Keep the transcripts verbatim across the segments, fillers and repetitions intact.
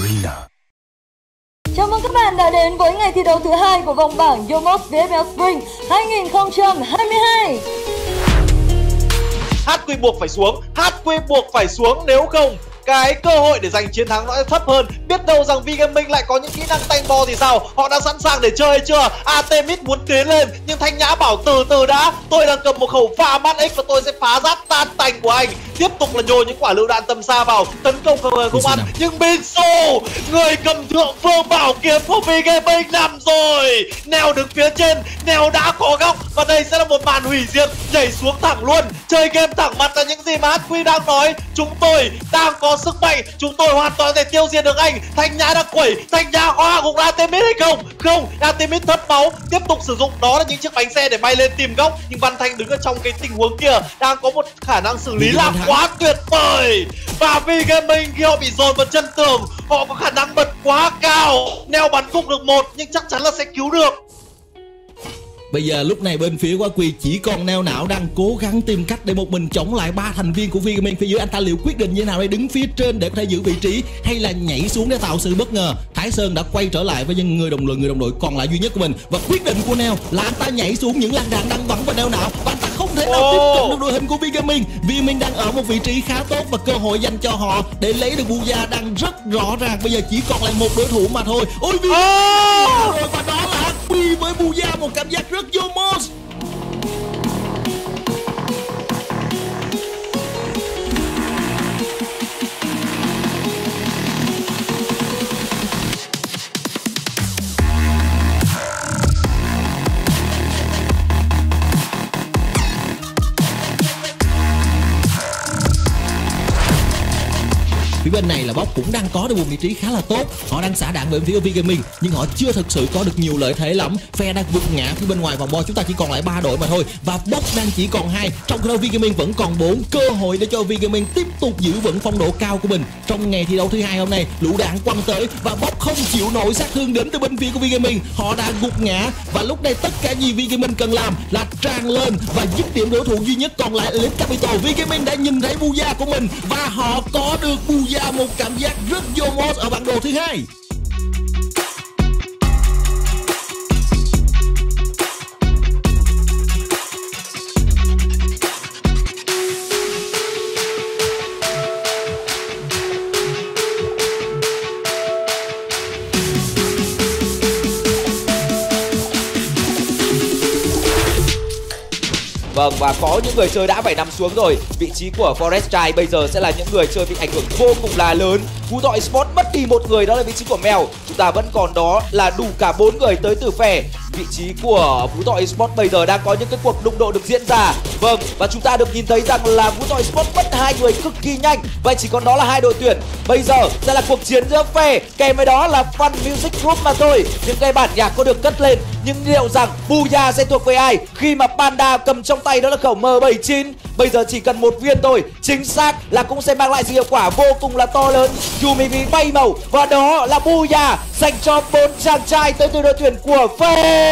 Green. Chào mừng các bạn đã đến với ngày thi đấu thứ hai của vòng bảng Yomost vê ép lờ Spring hai nghìn không trăm hai mươi hai. hát quy buộc phải xuống, hát quy buộc phải xuống, nếu không cái cơ hội để giành chiến thắng nó sẽ thấp hơn. Biết đâu rằng V Gaming lại có những kỹ năng tanh bo thì sao? Họ đã sẵn sàng để chơi hay chưa? Atmix muốn tiến lên nhưng Thanh Nhã bảo từ từ đã. Tôi đang cầm một khẩu pha mát X và tôi sẽ phá rát tan tành của anh. Tiếp tục là nhồi những quả lựu đạn tầm xa vào, tấn công không, không ăn. Nhưng Binsu, người cầm thượng phương bảo kiếm của V Gaming nằm rồi. Neo đứng phía trên, Neo đã có góc và đây sẽ là một màn hủy diệt. Nhảy xuống thẳng luôn, chơi game thẳng mặt là những gì mà hát quy đang nói. Chúng tôi đang có sức mạnh, chúng tôi hoàn toàn thể tiêu diệt được anh. Thanh Nhã đã quẩy, Thanh Nhã hóa cũng là Atmix hay không? Không, Atmix thất máu, tiếp tục sử dụng đó là những chiếc bánh xe để bay lên tìm góc. Nhưng Văn Thành đứng ở trong cái tình huống kia đang có một khả năng xử lý làm quá tuyệt vời. Và V Gaming khi họ bị dồn vào chân tường, họ có khả năng bật quá cao. Neo bắn cung được một nhưng chắc chắn là sẽ cứu được. Bây giờ lúc này bên phía của quy chỉ còn Neo não đang cố gắng tìm cách để một mình chống lại ba thành viên của V Gaming phía dưới. Anh ta liệu quyết định như thế nào đây? Đứng phía trên để có thể giữ vị trí hay là nhảy xuống để tạo sự bất ngờ? Thái Sơn đã quay trở lại với những người đồng đội người đồng đội còn lại duy nhất của mình và quyết định của Neo là anh ta nhảy xuống những lan đạn đang bắn vào Neo não và anh ta không thể nào tiếp cận được đội hình của V Gaming. V Gaming đang ở một vị trí khá tốt và cơ hội dành cho họ để lấy được Buya đang rất rõ ràng. Bây giờ chỉ còn lại một đối thủ mà thôi. Ôi V Gaming rồi và đó là quy với Buya, một cảm giác rất Yomost. Phía bên này là Box cũng đang có được một vị trí khá là tốt. Họ đang xả đạn về phía V Gaming nhưng họ chưa thực sự có được nhiều lợi thế lắm. Phe đang vượt ngã phía bên ngoài vòng bo, chúng ta chỉ còn lại ba đội mà thôi và Box đang chỉ còn hai, trong khi đó V Gaming vẫn còn bốn. Cơ hội để cho V Gaming tiếp tục giữ vững phong độ cao của mình trong ngày thi đấu thứ hai hôm nay. Lũ đạn quăng tới và Box không chịu nổi sát thương đến từ bên phía của V Gaming. Họ đã gục ngã và lúc này tất cả gì V Gaming cần làm là tràn lên và dứt điểm đối thủ duy nhất còn lại Elite Capital. V Gaming đã nhìn thấy Buya của mình và họ có được Buya, một cảm giác rất Yomost ở bản đồ thứ hai. Vâng, và có những người chơi đã phải nằm xuống rồi. Vị trí của Forest Child bây giờ sẽ là những người chơi bị ảnh hưởng vô cùng là lớn. Cú đội Sport mất đi một người, đó là vị trí của Mèo. Chúng ta vẫn còn đó là đủ cả bốn người tới từ phe. Vị trí của Vũ Thọ Esports bây giờ đang có những cái cuộc đụng độ được diễn ra. Vâng, và chúng ta được nhìn thấy rằng là Vũ Thọ Esports mất hai người cực kỳ nhanh. Vậy chỉ còn đó là hai đội tuyển. Bây giờ sẽ là cuộc chiến giữa phe, kèm với đó là Fun Music Group mà thôi. Những cái bản nhạc có được cất lên, nhưng liệu rằng Buya sẽ thuộc về ai khi mà Panda cầm trong tay đó là khẩu M bảy chín. Bây giờ chỉ cần một viên thôi, chính xác là cũng sẽ mang lại sự hiệu quả vô cùng là to lớn. Yumimi bay màu và đó là Buya dành cho bốn chàng trai tới từ đội tuyển của phe.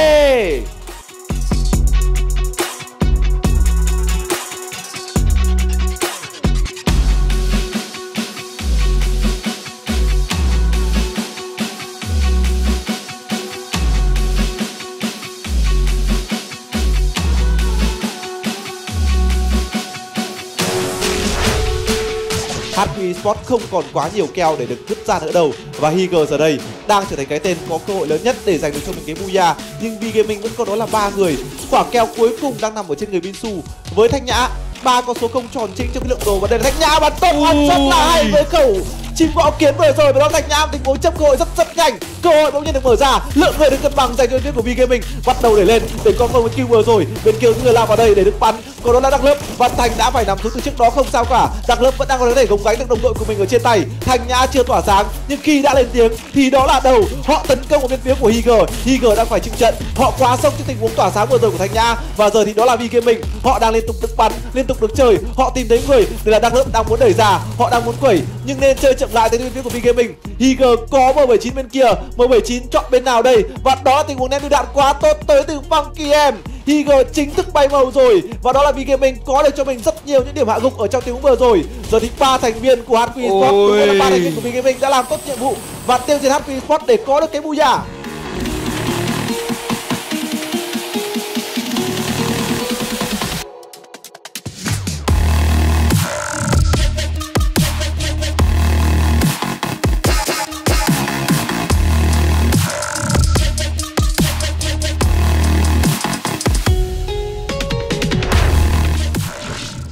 hát quy.Esports không còn quá nhiều kèo để được vứt ra nữa đâu. Và Higer giờ đây đang trở thành cái tên có cơ hội lớn nhất để giành được cho mình cái Buya. Nhưng V Gaming vẫn còn đó là ba người. Quả kèo cuối cùng đang nằm ở trên người Binsu với Thanh Nhã. Ba con số không tròn chính trong cái lượng đồ và đây là Thanh Nhã bắn tung ăn rất là hay với khẩu chim gõ kiến vừa rồi. Và đó Thanh Nhã tình huống chấp cơ hội rất rất nhanh. Cơ hội bỗng nhiên được mở ra, lượng người được cân bằng dành cho đội tuyển của V Gaming bắt đầu để lên để con không kill vừa rồi. Bên kia người lao vào đây để được bắn, còn đó là Đăng Lớp. Văn Thành đã phải nằm xuống từ trước đó không sao cả. Đăng Lớp vẫn đang có thể gồng gánh được đồng đội của mình ở trên tay. Thanh Nhã chưa tỏa sáng nhưng khi đã lên tiếng thì đó là đầu. Họ tấn công ở bên phía của Higer. Higer đang phải chịu trận. Họ quá sốc trước tình huống tỏa sáng vừa rồi của Thanh Nhã và giờ thì đó là V Gaming. Họ đang liên tục được bắn, liên tục được chơi. Họ tìm thấy người để là Đăng Lớp đang muốn đẩy ra, họ đang muốn quẩy nhưng nên chơi chậm lại tới bên phía của V Gaming. Higer có M bảy chín bên kia, M bảy chín chọn bên nào đây? Và đó tình huống ném lựu đạn quá tốt tới từ Funky em. Higer chính thức bay màu rồi. Và đó là V Gaming có được cho mình rất nhiều những điểm hạ gục ở trong tiếng vừa rồi. Giờ thì ba thành viên của hát quy.Esports, ba thành viên của V Gaming đã làm tốt nhiệm vụ và tiêu diệt hát quy.Esports để có được cái booyah.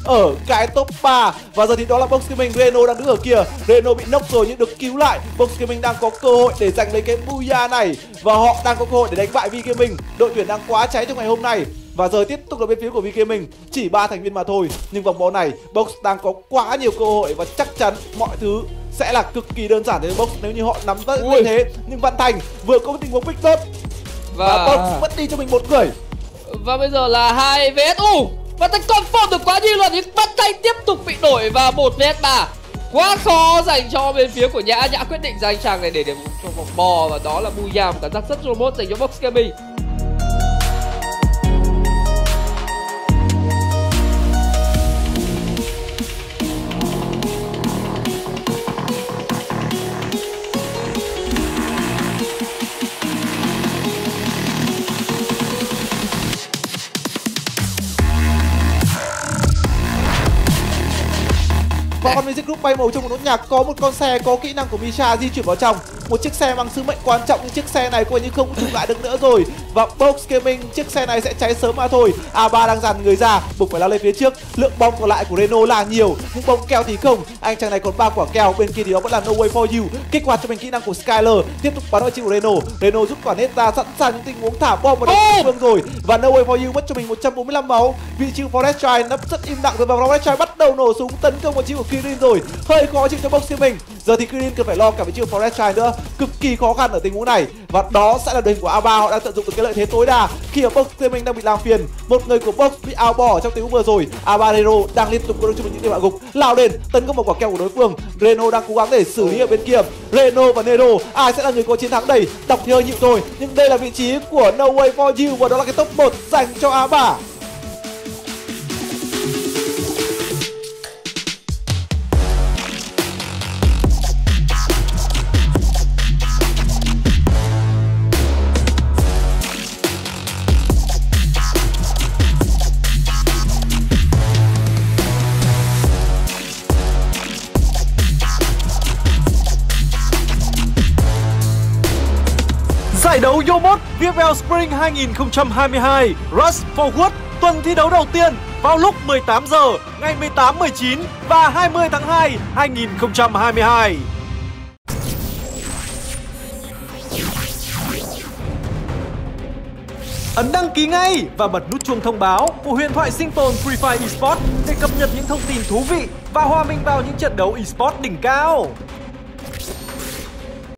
Ở cái top ba. Và giờ thì đó là Box Gaming, Reno đang đứng ở kia. Reno bị knock rồi nhưng được cứu lại. Box Gaming đang có cơ hội để giành lấy cái booyah này. Và họ đang có cơ hội để đánh bại V Gaming. Đội tuyển đang quá cháy trong ngày hôm nay. Và giờ tiếp tục là bên phía của V Gaming, chỉ ba thành viên mà thôi. Nhưng vòng bóng này Box đang có quá nhiều cơ hội và chắc chắn mọi thứ sẽ là cực kỳ đơn giản đến Box nếu như họ nắm tới thế. Nhưng Văn Thành vừa có tình huống pick tốt và... và Box mất đi cho mình một người. Và bây giờ là hai vê ét u. Văn Thành còn phòng được quá nhiều lần nhưng Văn Thành tiếp tục bị đổi và một vs ba. Quá khó dành cho bên phía của Nhã. Nhã quyết định ra anh chàng này để để cho vòng bò. Và đó là booyah, một cảm giác rất robot dành cho Box Gaming. Fun Music Group bay màu trong một nốt nhạc, có một con xe có kỹ năng của Misha di chuyển vào trong. Một chiếc xe mang sứ mệnh quan trọng nhưng chiếc xe này coi như không chụp lại được nữa rồi. Và Box Gaming, chiếc xe này sẽ cháy sớm mà thôi. a ba đang dàn người ra, buộc phải lao lên phía trước. Lượng bom còn lại của Reno là nhiều, nhưng bom keo thì không. Anh chàng này còn ba quả keo, bên kia thì đó vẫn là No Way For You. Kích hoạt cho mình kỹ năng của Skyler, tiếp tục bắn vào chim của Reno. Reno rút quả nét ra, sẵn sàng những tình huống thả bom vào đội phương rồi. Và No Way For You mất cho mình một trăm bốn mươi lăm máu. Vị trí Forest Child nấp rất im lặng rồi, và Forest Child bắt đầu nổ súng tấn công vào chim của Kirin rồi. Hơi khó chịu cho Box Gaming. Giờ thì Green cần phải lo cả vị trí của Forest Child nữa, cực kỳ khó khăn ở tình huống này. Và đó sẽ là đội hình của a ba, họ đang tận dụng được cái lợi thế tối đa khi ở Box Gaming đang bị làm phiền. Một người của Box bị ao bỏ trong tình huống vừa rồi. a ba Reno đang liên tục có được cho mình những điểm hạ gục, lao lên tấn công vào quả keo của đối phương. Reno đang cố gắng để xử lý ở bên kia. Reno và Nero, ai sẽ là người có chiến thắng đây? Đọc thì hơi nhịu thôi, nhưng đây là vị trí của No Way For You và đó là cái top một dành cho a ba. Giải đấu Yomost vê ép lờ Spring hai nghìn không trăm hai mươi hai Rush Forward tuần thi đấu đầu tiên vào lúc mười tám giờ ngày mười tám, mười chín và hai mươi tháng hai, hai nghìn không trăm hai mươi hai. Ấn đăng ký ngay và bật nút chuông thông báo của huyền thoại sinh tồn Free Fire eSports để cập nhật những thông tin thú vị và hòa mình vào những trận đấu eSports đỉnh cao.